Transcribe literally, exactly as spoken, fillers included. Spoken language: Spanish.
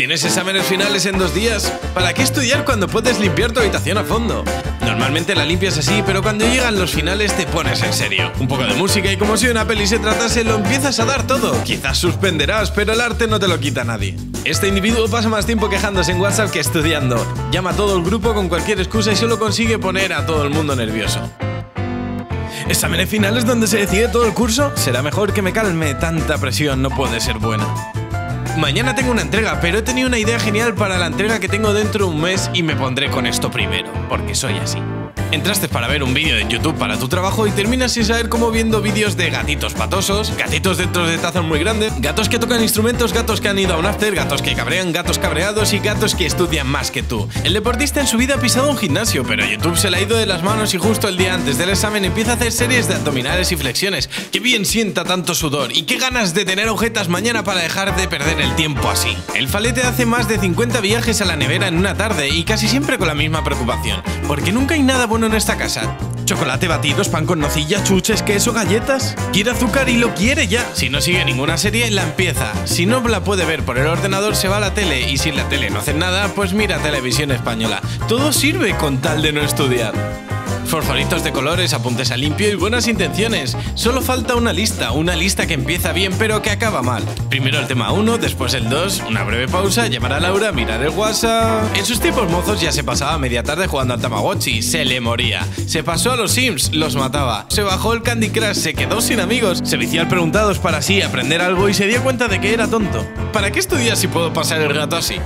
Tienes exámenes finales en dos días. ¿Para qué estudiar cuando puedes limpiar tu habitación a fondo? Normalmente la limpias así, pero cuando llegan los finales te pones en serio. Un poco de música y como si una peli se tratase, lo empiezas a dar todo. Quizás suspenderás, pero el arte no te lo quita nadie. Este individuo pasa más tiempo quejándose en WhatsApp que estudiando. Llama a todo el grupo con cualquier excusa y solo consigue poner a todo el mundo nervioso. ¿Exámenes finales donde se decide todo el curso? Será mejor que me calme, tanta presión no puede ser buena. Mañana tengo una entrega, pero he tenido una idea genial para la entrega que tengo dentro de un mes y me pondré con esto primero, porque soy así. Entraste para ver un vídeo de YouTube para tu trabajo y terminas sin saber cómo viendo vídeos de gatitos patosos, gatitos dentro de tazas muy grandes, gatos que tocan instrumentos, gatos que han ido a un after, gatos que cabrean, gatos cabreados y gatos que estudian más que tú. El deportista en su vida ha pisado un gimnasio, pero YouTube se le ha ido de las manos y justo el día antes del examen empieza a hacer series de abdominales y flexiones. ¡Qué bien sienta tanto sudor! Y qué ganas de tener agujetas mañana para dejar de perder el tiempo así. El Falete hace más de cincuenta viajes a la nevera en una tarde y casi siempre con la misma preocupación, porque nunca hay nada bueno en esta casa. Chocolate, batidos, pan con nocilla, chuches, queso, galletas. Quiere azúcar y lo quiere ya. Si no sigue ninguna serie, la empieza. Si no la puede ver por el ordenador, se va a la tele. Y si en la tele no hacen nada, pues mira Televisión Española. Todo sirve con tal de no estudiar. Fosforitos de colores, apuntes a limpio y buenas intenciones. Solo falta una lista, una lista que empieza bien pero que acaba mal. Primero el tema uno, después el dos, una breve pausa, llamar a Laura, mirar el WhatsApp... En sus tiempos mozos ya se pasaba media tarde jugando al Tamagotchi, se le moría. Se pasó a los Sims, los mataba. Se bajó el Candy Crush, se quedó sin amigos. Se vició al Preguntados para así aprender algo y se dio cuenta de que era tonto. ¿Para qué estudiar si puedo pasar el rato así?